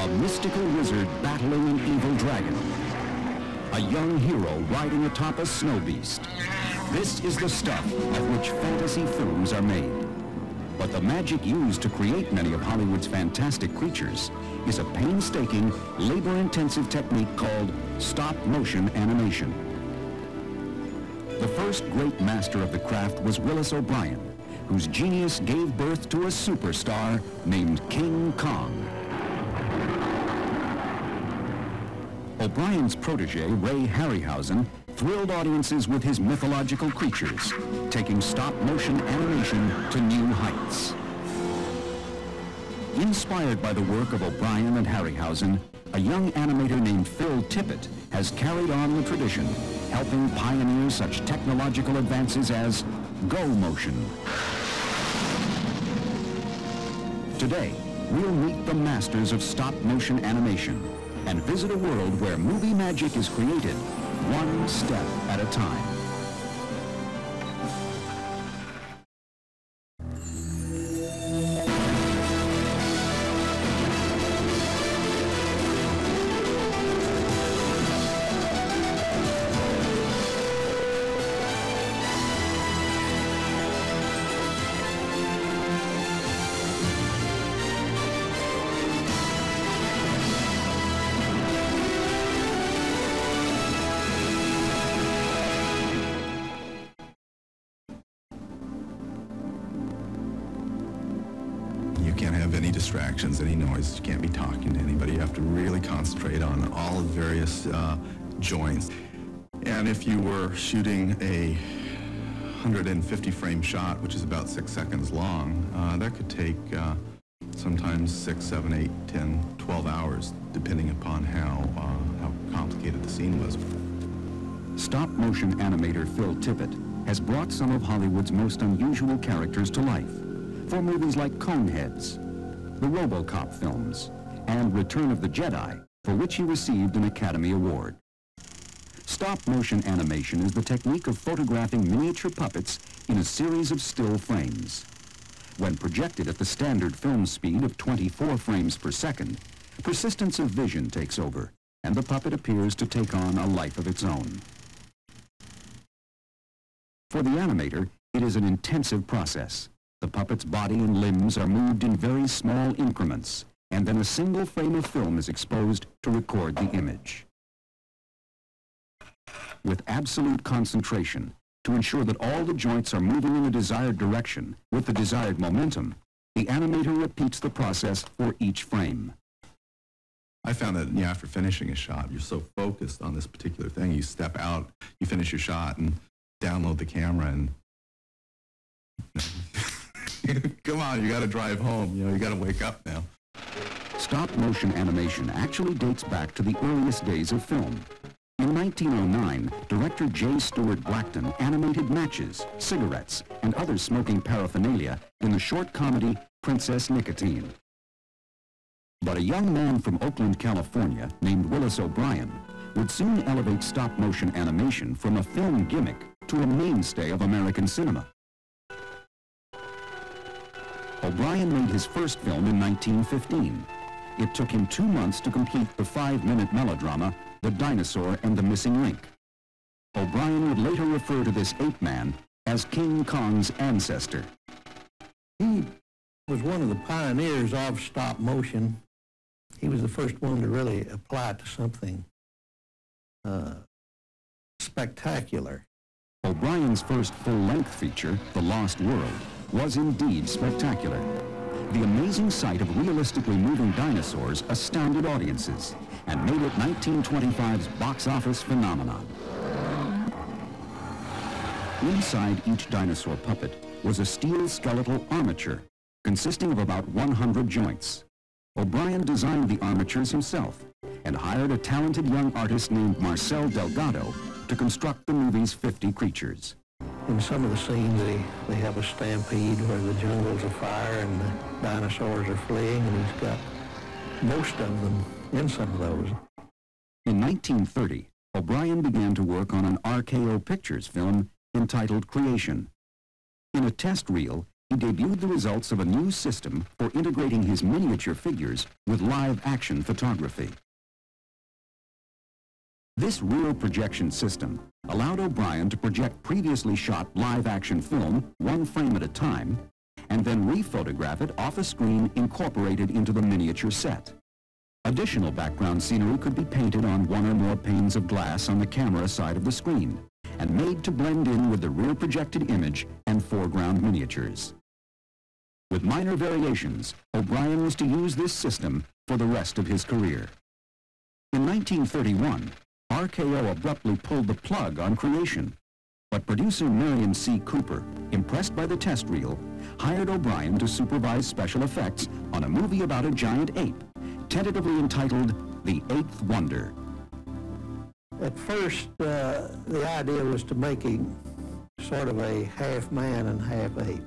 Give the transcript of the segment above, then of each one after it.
A mystical wizard battling an evil dragon. A young hero riding atop a snow beast. This is the stuff of which fantasy films are made. But the magic used to create many of Hollywood's fantastic creatures is a painstaking, labor-intensive technique called stop-motion animation. The first great master of the craft was Willis O'Brien, whose genius gave birth to a superstar named King Kong. O'Brien's protege, Ray Harryhausen, thrilled audiences with his mythological creatures, taking stop-motion animation to new heights. Inspired by the work of O'Brien and Harryhausen, a young animator named Phil Tippett has carried on the tradition, helping pioneer such technological advances as Go Motion. Today, we'll meet the masters of stop-motion animation and visit a world where movie magic is created one step at a time. Any noise, you can't be talking to anybody. You have to really concentrate on all the various joints. And if you were shooting a 150 frame shot, which is about 6 seconds long, that could take sometimes 6, 7, 8, 10, 12 hours, depending upon how complicated the scene was. Stop motion animator Phil Tippett has brought some of Hollywood's most unusual characters to life for movies like Coneheads, the Robocop films, and Return of the Jedi, for which he received an Academy Award. Stop-motion animation is the technique of photographing miniature puppets in a series of still frames. When projected at the standard film speed of 24 frames per second, persistence of vision takes over, and the puppet appears to take on a life of its own. For the animator, it is an intensive process. The puppet's body and limbs are moved in very small increments, and then a single frame of film is exposed to record the image. With absolute concentration, to ensure that all the joints are moving in the desired direction with the desired momentum, the animator repeats the process for each frame. I found that after finishing a shot, you're so focused on this particular thing, you step out, you finish your shot, and download the camera, and come on, you gotta drive home, you gotta wake up now. Stop-motion animation actually dates back to the earliest days of film. In 1909, director J. Stuart Blackton animated matches, cigarettes, and other smoking paraphernalia in the short comedy Princess Nicotine. But a young man from Oakland, California, named Willis O'Brien, would soon elevate stop-motion animation from a film gimmick to a mainstay of American cinema. O'Brien made his first film in 1915. It took him 2 months to complete the 5-minute melodrama, The Dinosaur and the Missing Link. O'Brien would later refer to this ape man as King Kong's ancestor. He was one of the pioneers of stop motion. He was the first one to really apply to something spectacular. O'Brien's first full-length feature, The Lost World, was indeed spectacular. The amazing sight of realistically moving dinosaurs astounded audiences and made it 1925's box office phenomenon. Inside each dinosaur puppet was a steel skeletal armature consisting of about 100 joints. O'Brien designed the armatures himself and hired a talented young artist named Marcel Delgado to construct the movie's 50 creatures. In some of the scenes, they have a stampede where the jungle's afire and the dinosaurs are fleeing, and he's got most of them in some of those. In 1930, O'Brien began to work on an RKO Pictures film entitled Creation. In a test reel, he debuted the results of a new system for integrating his miniature figures with live-action photography. This real projection system allowed O'Brien to project previously shot live-action film one frame at a time and then re-photograph it off a screen incorporated into the miniature set. Additional background scenery could be painted on one or more panes of glass on the camera side of the screen and made to blend in with the rear projected image and foreground miniatures. With minor variations, O'Brien was to use this system for the rest of his career. In 1931, RKO abruptly pulled the plug on Creation, but producer Marion C. Cooper, impressed by the test reel, hired O'Brien to supervise special effects on a movie about a giant ape, tentatively entitled The Eighth Wonder. At first, the idea was to make him sort of a half man and half ape.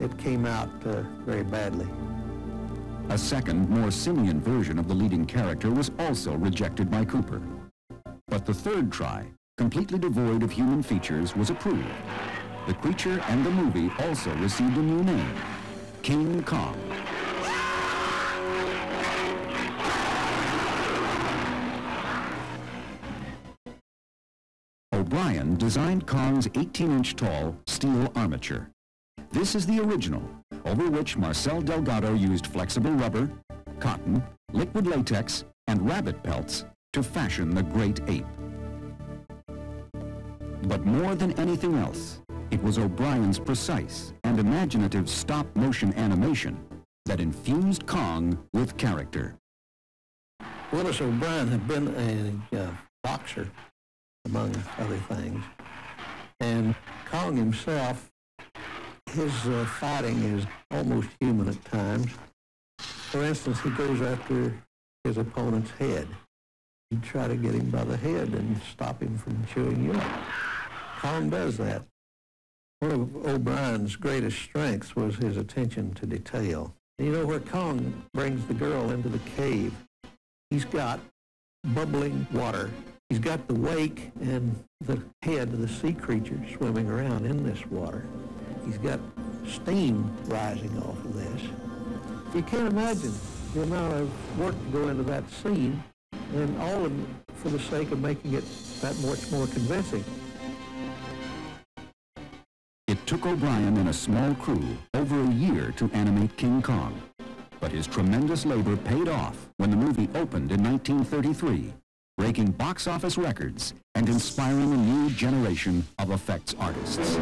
It came out very badly. A second, more simian version of the leading character was also rejected by Cooper. But the third try, completely devoid of human features, was approved. The creature and the movie also received a new name, King Kong. O'Brien designed Kong's 18-inch tall steel armature. This is the original, over which Marcel Delgado used flexible rubber, cotton, liquid latex, and rabbit pelts to fashion the great ape. But more than anything else, it was O'Brien's precise and imaginative stop-motion animation that infused Kong with character. Willis O'Brien had been a boxer, among other things, and Kong himself, his fighting is almost human at times. For instance, he goes after his opponent's head. You try to get him by the head and stop him from chewing you up. Kong does that. One of O'Brien's greatest strengths was his attention to detail. You know, where Kong brings the girl into the cave, he's got bubbling water. He's got the wake and the head of the sea creature swimming around in this water. He's got steam rising off of this. You can't imagine the amount of work to go into that scene, and all of them for the sake of making it that much more convincing. It took O'Brien and a small crew over a year to animate King Kong, but his tremendous labor paid off when the movie opened in 1933, breaking box office records and inspiring a new generation of effects artists.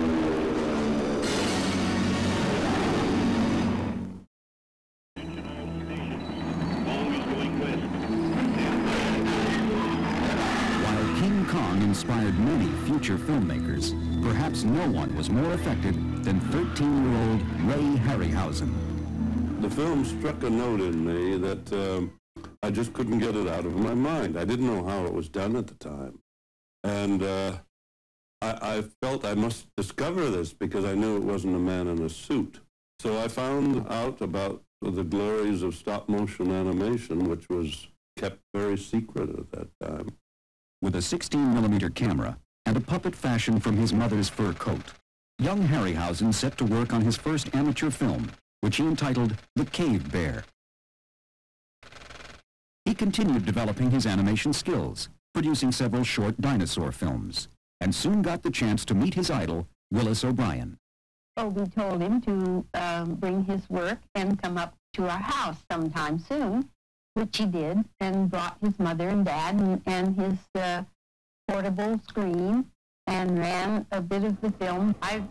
Inspired many future filmmakers, perhaps no one was more affected than 13-year-old Ray Harryhausen. The film struck a note in me that I just couldn't get it out of my mind. I didn't know how it was done at the time. And I felt I must discover this because I knew it wasn't a man in a suit. So I found out about the glories of stop-motion animation, which was kept very secret at that time. With a 16-millimeter camera and a puppet fashioned from his mother's fur coat, young Harryhausen set to work on his first amateur film, which he entitled The Cave Bear. He continued developing his animation skills, producing several short dinosaur films, and soon got the chance to meet his idol, Willis O'Brien. Well, we told him to bring his work and come up to our house sometime soon, which he did, and brought his mother and dad and his portable screen and ran a bit of the film. I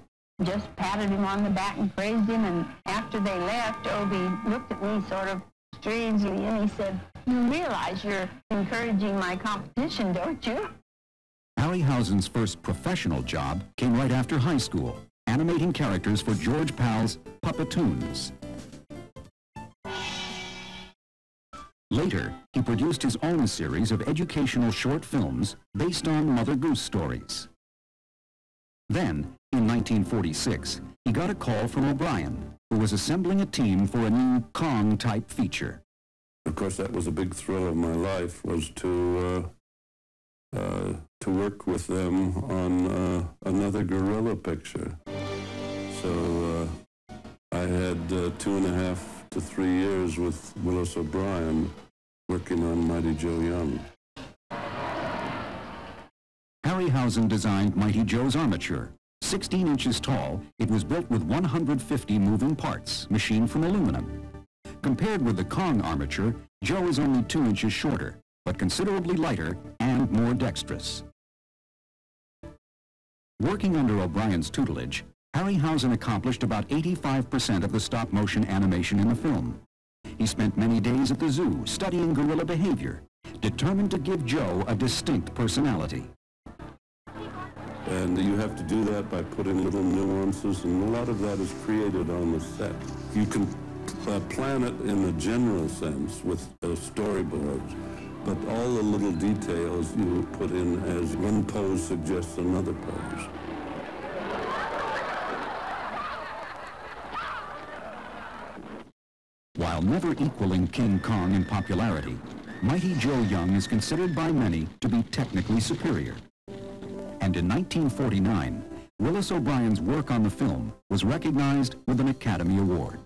just patted him on the back and praised him, and after they left, Obie looked at me sort of strangely and he said, "You realize you're encouraging my competition, don't you?" Harryhausen's first professional job came right after high school, animating characters for George Pal's Puppetoons. Later, he produced his own series of educational short films based on Mother Goose stories. Then, in 1946, he got a call from O'Brien, who was assembling a team for a new Kong-type feature. Of course, that was a big thrill of my life, was to work with them on another gorilla picture. So I had 2.5 to 3 years with Willis O'Brien working on Mighty Joe Young. Harryhausen designed Mighty Joe's armature. 16 inches tall, it was built with 150 moving parts, machined from aluminum. Compared with the Kong armature, Joe is only 2 inches shorter, but considerably lighter and more dexterous. Working under O'Brien's tutelage, Harryhausen accomplished about 85% of the stop-motion animation in the film. He spent many days at the zoo studying gorilla behavior, determined to give Joe a distinct personality. And you have to do that by putting little nuances, and a lot of that is created on the set. You can plan it in a general sense with storyboards, but all the little details you put in as one pose suggests another pose. While never equaling King Kong in popularity, Mighty Joe Young is considered by many to be technically superior. And in 1949, Willis O'Brien's work on the film was recognized with an Academy Award.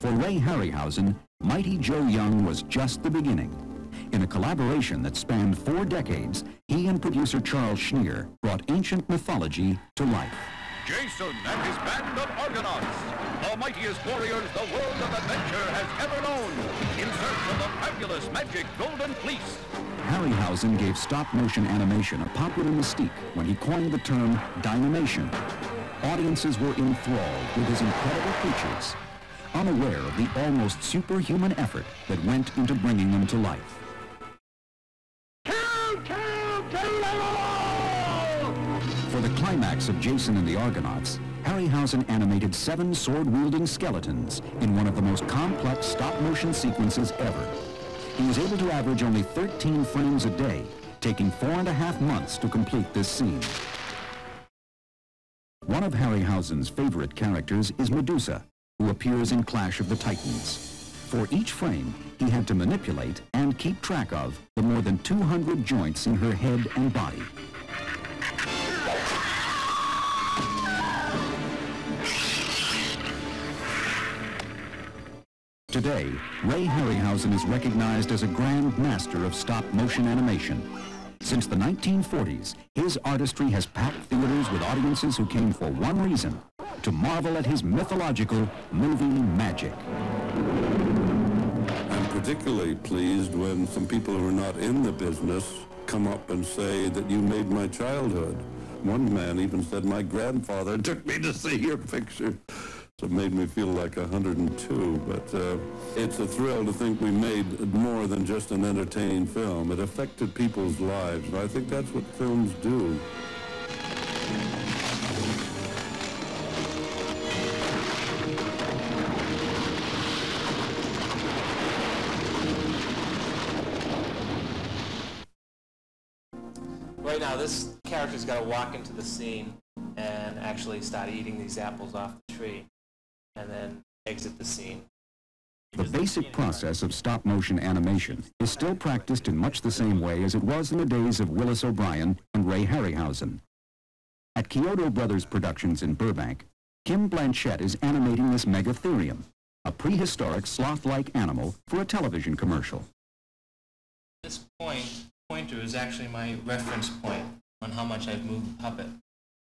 For Ray Harryhausen, Mighty Joe Young was just the beginning. In a collaboration that spanned 4 decades, he and producer Charles Schneer brought ancient mythology to life. Jason and his band of Argonauts, the mightiest warriors the world of adventure has ever known, in search of the fabulous magic golden fleece. Harryhausen gave stop-motion animation a popular mystique when he coined the term dynamation. Audiences were enthralled with his incredible features, unaware of the almost superhuman effort that went into bringing them to life. For the climax of Jason and the Argonauts, Harryhausen animated 7 sword-wielding skeletons in one of the most complex stop-motion sequences ever. He was able to average only 13 frames a day, taking 4.5 months to complete this scene. One of Harryhausen's favorite characters is Medusa, who appears in Clash of the Titans. For each frame, he had to manipulate and keep track of the more than 200 joints in her head and body. Today, Ray Harryhausen is recognized as a grand master of stop-motion animation. Since the 1940s, his artistry has packed theaters with audiences who came for one reason: to marvel at his mythological movie magic. I'm particularly pleased when some people who are not in the business come up and say that you made my childhood. One man even said, my grandfather took me to see your picture. It made me feel like 102, but it's a thrill to think we made more than just an entertaining film. It affected people's lives, and I think that's what films do. Right now, this character's got to walk into the scene and actually start eating these apples off the tree, and then exit the scene. The basic process of stop-motion animation is still practiced in much the same way as it was in the days of Willis O'Brien and Ray Harryhausen. At Kyoto Brothers Productions in Burbank, Kim Blanchett is animating this megatherium, a prehistoric sloth-like animal for a television commercial. This pointer is actually my reference point on how much I've moved the puppet.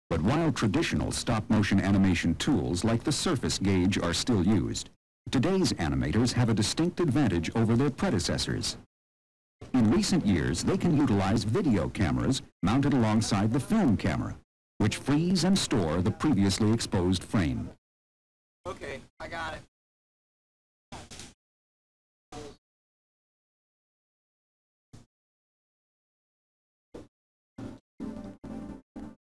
But while traditional stop-motion animation tools like the surface gauge are still used, today's animators have a distinct advantage over their predecessors. In recent years, they can utilize video cameras mounted alongside the film camera, which freeze and store the previously exposed frame. Okay, I got it.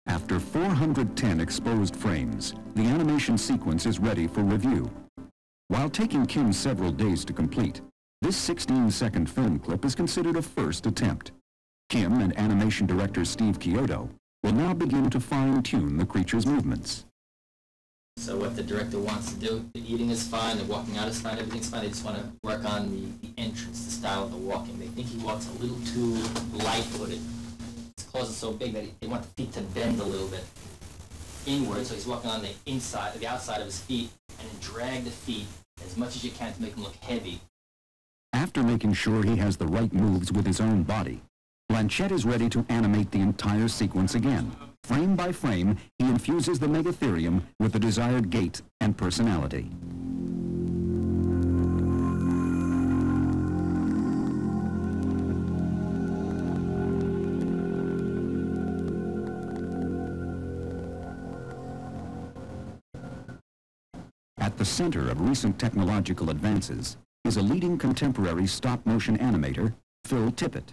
After 410 exposed frames, the animation sequence is ready for review. While taking Kim several days to complete, this 16-second film clip is considered a first attempt. Kim and animation director Steve Chiodo will now begin to fine-tune the creature's movements. So what the director wants to do, the eating is fine, the walking out is fine, everything's fine. They just want to work on the entrance, the style of the walking. They think he walks a little too light-footed. Claws are so big that they want the feet to bend a little bit. inward, so he's walking on the inside, the outside of his feet, and then drag the feet as much as you can to make them look heavy. After making sure he has the right moves with his own body, Blanchett is ready to animate the entire sequence again. Frame by frame, he infuses the megatherium with the desired gait and personality. At the center of recent technological advances is a leading contemporary stop-motion animator, Phil Tippett.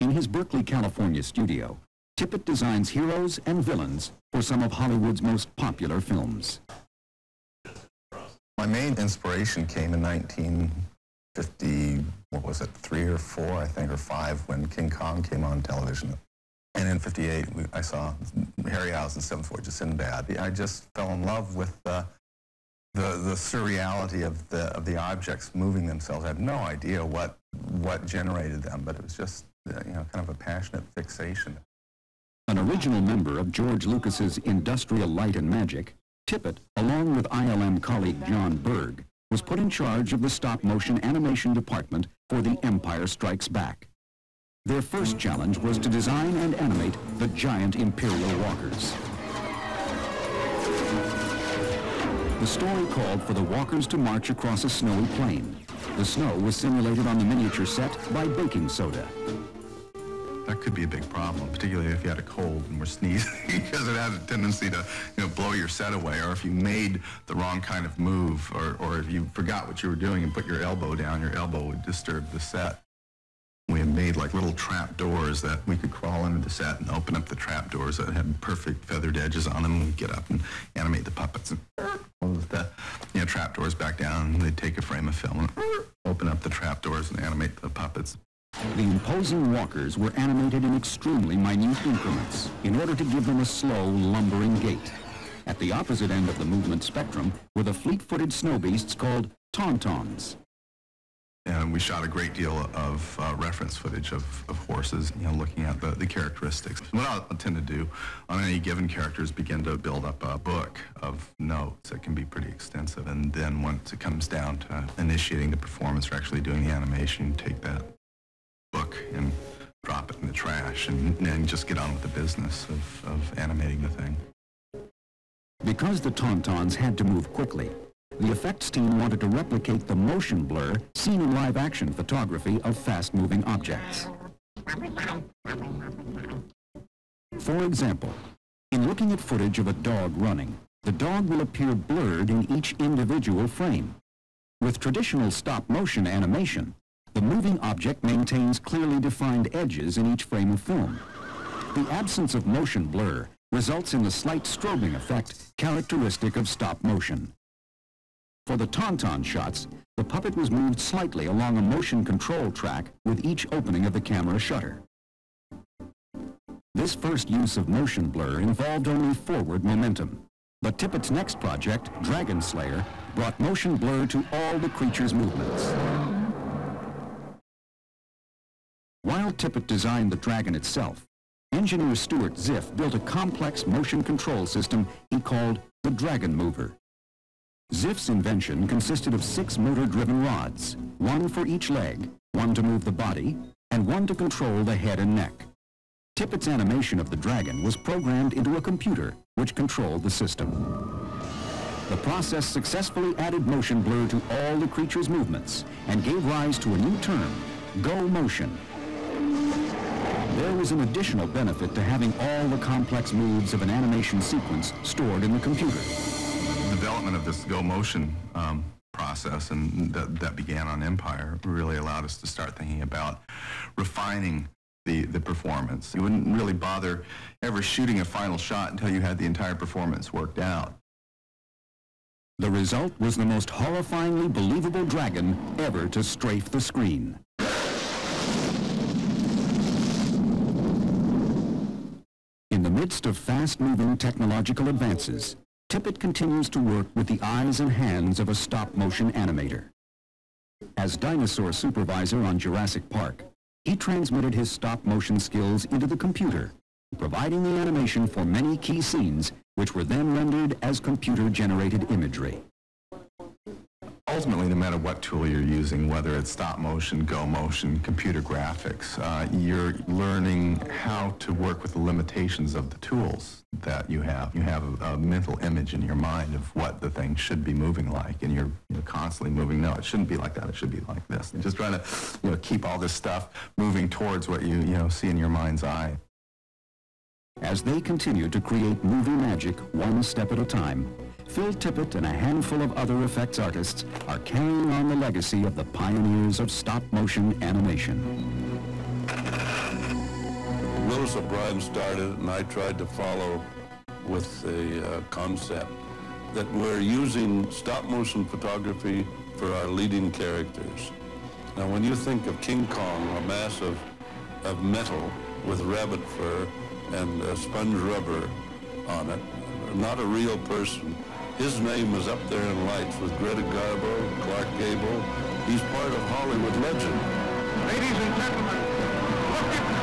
In his Berkeley, California studio, Tippett designs heroes and villains for some of Hollywood's most popular films. My main inspiration came in 1950, what was it, 3 or 4, I think, or 5, when King Kong came on television. And in 58, I saw Harryhausen's Seventh Voyage of Sinbad. I just fell in love with the surreality of the objects moving themselves. I have no idea what generated them, but it was just, you know, kind of a passionate fixation. An original member of George Lucas's Industrial Light and Magic, Tippett, along with ILM colleague John Berg, was put in charge of the stop-motion animation department for The Empire Strikes Back. Their first challenge was to design and animate the giant Imperial walkers. The story called for the walkers to march across a snowy plain. The snow was simulated on the miniature set by baking soda. That could be a big problem, particularly if you had a cold and were sneezing, because it had a tendency to, you know, blow your set away, or if you made the wrong kind of move, or if you forgot what you were doing and put your elbow down, your elbow would disturb the set. We had made like little trap doors that we could crawl into the set and open up the trap doors that had perfect feathered edges on them, and we'd get up and animate the puppets and close the, you know, trap doors back down, and they'd take a frame of film and open up the trap doors and animate the puppets. The imposing walkers were animated in extremely minute increments in order to give them a slow, lumbering gait. At the opposite end of the movement spectrum were the fleet-footed snow beasts called tauntauns. And we shot a great deal of reference footage of horses, you know, looking at the characteristics. What I'll tend to do on any given character is begin to build up a book of notes that can be pretty extensive. And then once it comes down to initiating the performance or actually doing the animation, you take that book and drop it in the trash and just get on with the business of animating the thing. Because the tauntauns had to move quickly, the effects team wanted to replicate the motion blur seen in live-action photography of fast-moving objects. For example, in looking at footage of a dog running, the dog will appear blurred in each individual frame. With traditional stop-motion animation, the moving object maintains clearly defined edges in each frame of film. The absence of motion blur results in the slight strobing effect characteristic of stop-motion. For the tauntaun shots, the puppet was moved slightly along a motion control track with each opening of the camera shutter. This first use of motion blur involved only forward momentum, but Tippett's next project, Dragon Slayer, brought motion blur to all the creature's movements. While Tippett designed the dragon itself, engineer Stuart Ziff built a complex motion control system he called the Dragon Mover. Ziff's invention consisted of 6 motor-driven rods, 1 for each leg, 1 to move the body, and 1 to control the head and neck. Tippett's animation of the dragon was programmed into a computer, which controlled the system. The process successfully added motion blur to all the creature's movements and gave rise to a new term, Go Motion. There was an additional benefit to having all the complex moves of an animation sequence stored in the computer. The development of this Go Motion process and that began on Empire really allowed us to start thinking about refining the performance. You wouldn't really bother ever shooting a final shot until you had the entire performance worked out. The result was the most horrifyingly believable dragon ever to strafe the screen. In the midst of fast-moving technological advances, Tippett continues to work with the eyes and hands of a stop-motion animator. As dinosaur supervisor on Jurassic Park, he transmitted his stop-motion skills into the computer, providing the animation for many key scenes, which were then rendered as computer-generated imagery. Ultimately, no matter what tool you're using, whether it's stop motion, go motion, computer graphics, you're learning how to work with the limitations of the tools that you have. You have a mental image in your mind of what the thing should be moving like, and you're constantly moving, no, it shouldn't be like that, it should be like this. And just trying to keep all this stuff moving towards what you, see in your mind's eye. As they continue to create movie magic one step at a time, Phil Tippett and a handful of other effects artists are carrying on the legacy of the pioneers of stop-motion animation. Willis O'Brien started, and I tried to follow with the concept that we're using stop-motion photography for our leading characters. Now, when you think of King Kong, a mass of metal with rabbit fur and sponge rubber on it, not a real person. His name is up there in lights with Greta Garbo, Clark Gable. He's part of Hollywood legend. Ladies and gentlemen, look at